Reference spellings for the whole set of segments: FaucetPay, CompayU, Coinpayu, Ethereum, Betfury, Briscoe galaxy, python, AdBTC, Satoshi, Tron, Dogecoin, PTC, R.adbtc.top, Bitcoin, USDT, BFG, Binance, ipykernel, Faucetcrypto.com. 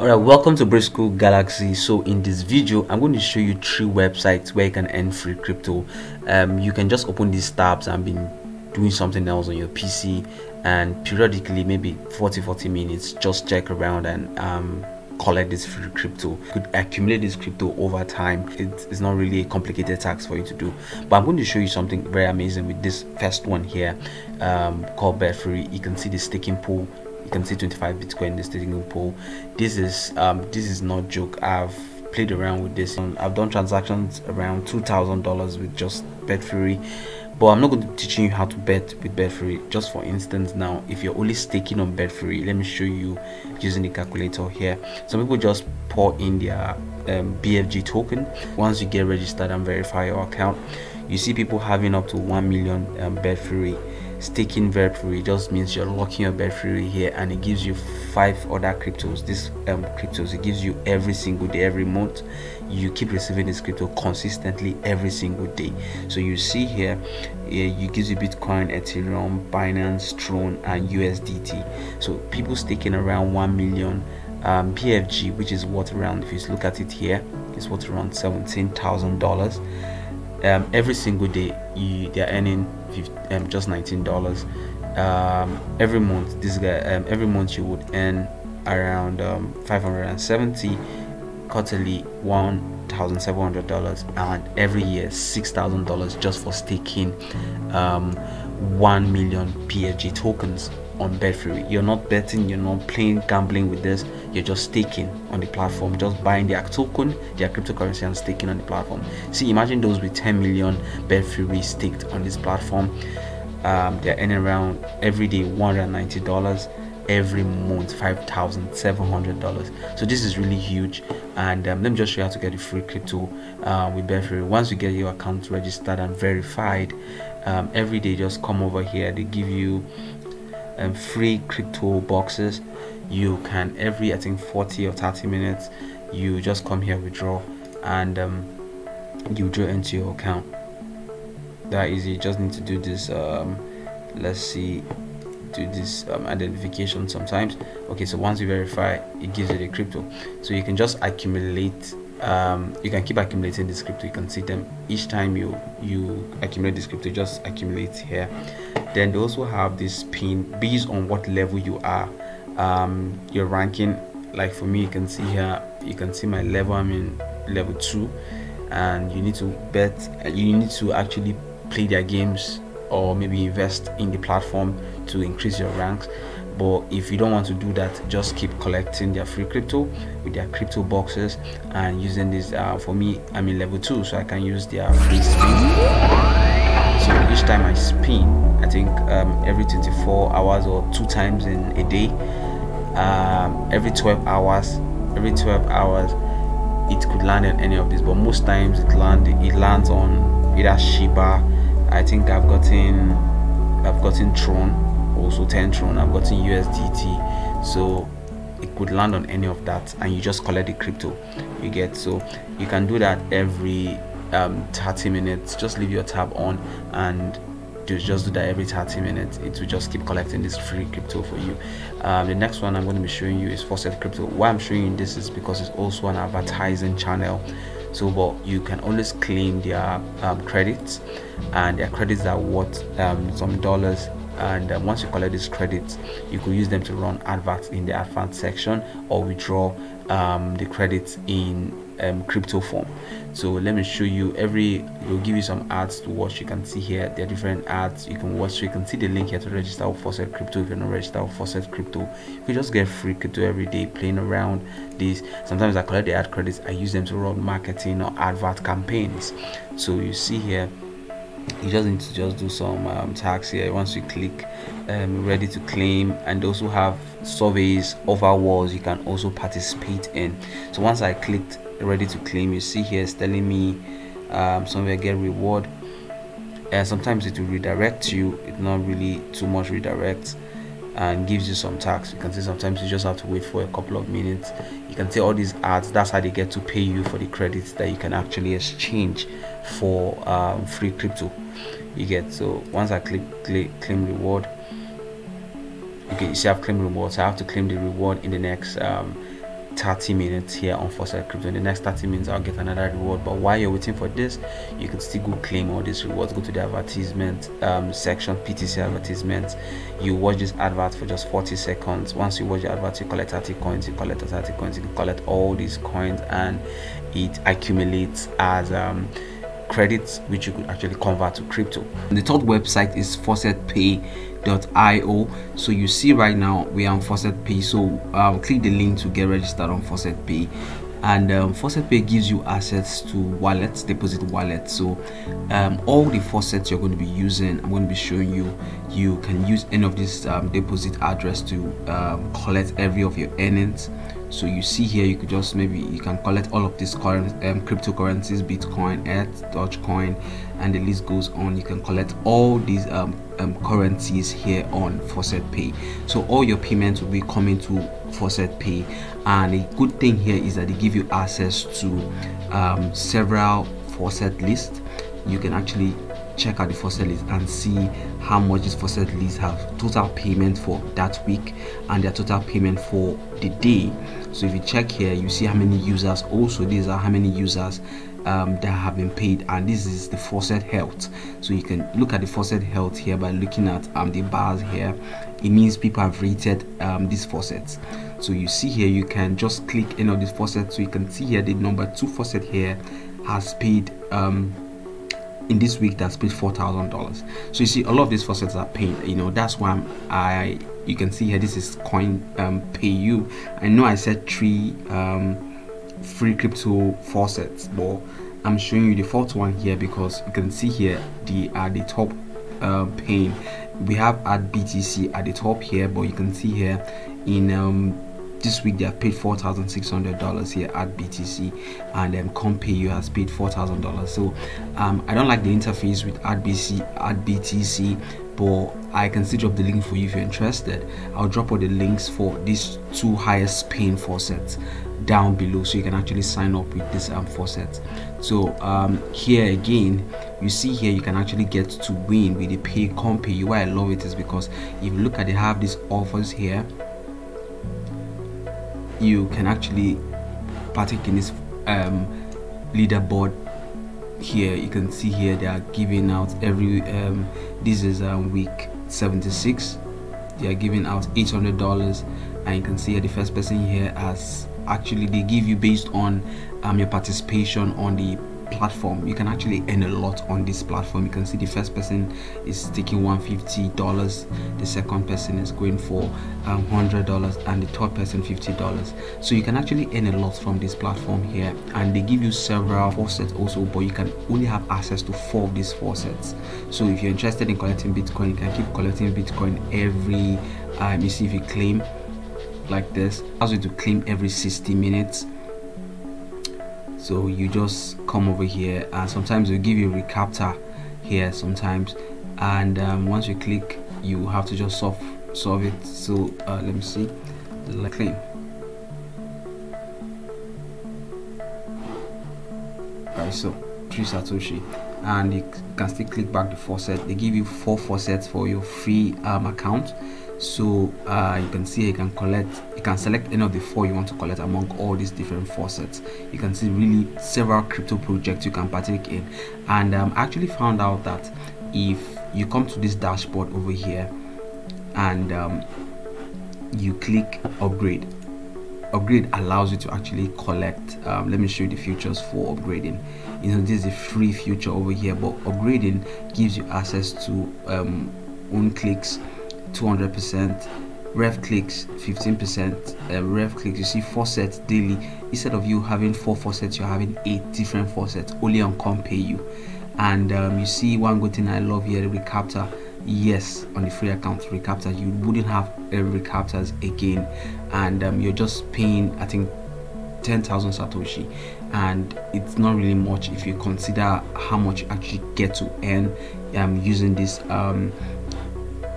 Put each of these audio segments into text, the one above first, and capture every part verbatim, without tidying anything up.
Alright, welcome to Briscoe Galaxy. So in this video I'm going to show you three websites where you can earn free crypto. Um, you can just open these tabs and be doing something else on your P C, and periodically, maybe forty forty minutes, just check around and um, collect this free crypto. You could accumulate this crypto over time. It's not really a complicated task for you to do, but I'm going to show you something very amazing with this first one here, um, called Betfury. You can see the staking pool. You can see twenty-five Bitcoin in the staking pool. This is um, this is not joke. I've played around with this. I've done transactions around two thousand dollars with just Betfury, but I'm not going to teach you how to bet with Betfury. Just for instance, now if you're only staking on Betfury, let me show you using the calculator here. Some people just pour in their um, B F G token. Once you get registered and verify your account, you see people having up to one million um, Betfury. Staking Betfury just means you're locking your Betfury here, and it gives you five other cryptos. This um, cryptos it gives you every single day, every month. You keep receiving this crypto consistently every single day. So you see here, it gives you Bitcoin, Ethereum, Binance, Tron, and U S D T. So people staking around one million um, B F G, which is what around, if you look at it here, it's what around seventeen thousand dollars. Um, every single day you, they're earning um, just nineteen dollars. Um, every month this guy um, every month you would earn around um, five hundred seventy, quarterly one thousand seven hundred dollars, and every year six thousand dollars just for staking um, one million B F G tokens on Betfury. You're not betting, you're not playing gambling with this, you're just staking on the platform, just buying their token, their cryptocurrency, and staking on the platform. See, imagine those with ten million Betfury staked on this platform. Um, they're earning around every day one hundred ninety dollars, every month five thousand seven hundred dollars. So this is really huge, and um, let me just show you how to get the free crypto uh, with Betfury. Once you get your account registered and verified, um, every day just come over here. They give you and free crypto boxes. You can, every I think forty or thirty minutes, you just come here, withdraw, and um, you withdraw into your account. That easy. You just need to do this um, let's see do this um, identification sometimes. Okay, so once you verify, it gives you the crypto, so you can just accumulate. Um, you can keep accumulating this crypto. You can see them each time you you accumulate this crypto, just accumulate here. Then they also have this pin based on what level you are, um, your ranking. Like for me, you can see here, you can see my level. I'm in level two, and you need to bet. You need to actually play their games or maybe invest in the platform to increase your ranks. But if you don't want to do that, just keep collecting their free crypto with their crypto boxes and using this. Uh, for me, I'm in level two, so I can use their free spin. So each time I spin, I think um, every twenty-four hours or two times in a day, um, every twelve hours, every twelve hours, it could land on any of these. But most times it land it lands on either Shiba. I think I've gotten I've gotten Tron. Also Tron, I've gotten U S D T, so it could land on any of that, and you just collect the crypto you get. So you can do that every um, thirty minutes. Just leave your tab on and just do that every thirty minutes. It will just keep collecting this free crypto for you. Um, the next one I'm going to be showing you is Faucet Crypto. Why I'm showing you this is because it's also an advertising channel. So but you can always claim their um, credits, and their credits are worth um, some dollars. And uh, once you collect these credits, you could use them to run adverts in the advance section, or withdraw um, the credits in um, crypto form. So let me show you. Every will give you some ads to watch. You can see here there are different ads you can watch. So you can see the link here to register with Faucet Crypto. If you're not registered with Faucet Crypto, you just get free crypto every day playing around these. Sometimes I collect the ad credits, I use them to run marketing or advert campaigns. So you see here, you just need to just do some um, tags here. Once you click um, ready to claim, and also have surveys, over walls you can also participate in. So once I clicked ready to claim, you see here it's telling me um, somewhere get reward, and sometimes it will redirect you. It's not really too much redirect, and gives you some tax. You can see sometimes you just have to wait for a couple of minutes. You can see all these ads. That's how they get to pay you for the credits that you can actually exchange for um, free crypto you get. So once I click, click claim reward, okay, you see I've claimed rewards. I have to claim the reward in the next um, thirty minutes here on Faucet Crypto. In the next thirty minutes I'll get another reward, but while you're waiting for this, you can still go claim all these rewards. Go to the advertisement um section, P T C advertisements. You watch this advert for just forty seconds. Once you watch the advert, you collect thirty coins, you collect thirty coins, you can collect all these coins, and it accumulates as um credits, which you could actually convert to crypto. And the third website is faucet pay dot i o. So you see right now we are on FaucetPay, so um, click the link to get registered on FaucetPay. And um, FaucetPay gives you access to wallets, deposit wallets. So um, all the faucets you're going to be using, I'm going to be showing you, you can use any of this um, deposit address to um, collect every of your earnings. So you see here, you could just maybe you can collect all of these current um, cryptocurrencies, Bitcoin, Earth, Dogecoin, and the list goes on. You can collect all these um, um, currencies here on FaucetPay. So all your payments will be coming to FaucetPay, and a good thing here is that they give you access to um, several faucet lists. You can actually check out the faucet list and see how much this faucet list have total payment for that week and their total payment for the day. So if you check here, you see how many users, also these are how many users um, that have been paid, and this is the faucet health. So you can look at the faucet health here by looking at um, the bars here. It means people have rated um, these faucets. So you see here, you can just click any of these faucets. So you can see here the number two faucet here has paid um, in this week, that's paid four thousand dollars. So you see a lot of these faucets are paid, you know. That's why I'm, I you can see here this is Coinpayu. Um, I know I said three um, free crypto faucets, but I'm showing you the fourth one here because you can see here the at uh, the top uh, pane we have AdBTC at the top here, but you can see here in um, this week they have paid four thousand six hundred dollars here at B T C, and um, CompayU has paid four thousand dollars. So um, I don't like the interface with A D B T C, but I can still drop the link for you if you're interested. I'll drop all the links for these two highest paying faucets down below, so you can actually sign up with this um, faucet. So um, here again, you see here you can actually get to win with the pay CompayU. Why I love it is because if you look at, they have these offers here. You can actually partake in this um, leaderboard here. You can see here they are giving out every um, this is um, week seventy-six. They are giving out eight hundred dollars, and you can see here the first person here has actually, they give you based on um, your participation on the platform. You can actually earn a lot on this platform. You can see the first person is taking one hundred fifty dollars, the second person is going for um, one hundred dollars, and the third person fifty dollars. So you can actually earn a lot from this platform here, and they give you several faucets also, but you can only have access to four of these faucets. So if you're interested in collecting Bitcoin, you can keep collecting Bitcoin every um, you see if you claim like this, allows you to claim every sixty minutes. So you just come over here, and sometimes they'll give you a recaptcha here sometimes, and um, once you click, you have to just solve solve it. So uh, let me see, let's claim. Alright, so three satoshi, and you can still click back the faucet. They give you four faucets for your free um, account. So uh, you can see you can collect, you can select any of the four you want to collect among all these different faucets. You can see really several crypto projects you can partake in, and um, I actually found out that if you come to this dashboard over here and um, you click upgrade, upgrade allows you to actually collect. Um, let me show you the features for upgrading. You know, this is a free feature over here, but upgrading gives you access to um, own clicks two hundred percent, ref clicks fifteen percent, uh, ref clicks. You see faucets daily, instead of you having four faucets, you're having eight different faucets only on CompayU. And um, you see one good thing I love here, the recaptcha. Yes, on the free account recaptcha, you wouldn't have uh, recaptchas again, and um, you're just paying I think ten thousand satoshi, and it's not really much if you consider how much you actually get to earn um, using this um,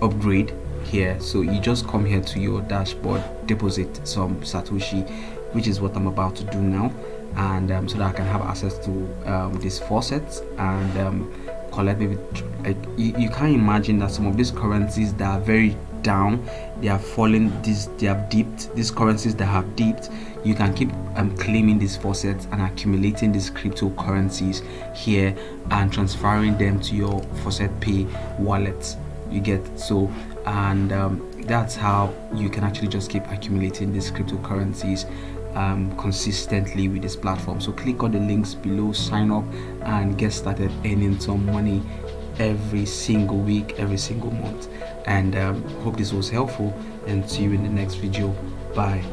upgrade here. So you just come here to your dashboard, deposit some satoshi, which is what I'm about to do now, and um, so that I can have access to um, these faucets and um, collect. Maybe like you, you can't imagine that some of these currencies that are very down, they are falling, this they have dipped, these currencies that have dipped, you can keep um, claiming these faucets and accumulating these cryptocurrencies here and transferring them to your FaucetPay wallet. You get so, and um, that's how you can actually just keep accumulating these cryptocurrencies um, consistently with this platform. So click on the links below, sign up and get started earning some money every single week, every single month. And um, hope this was helpful, and see you in the next video. Bye.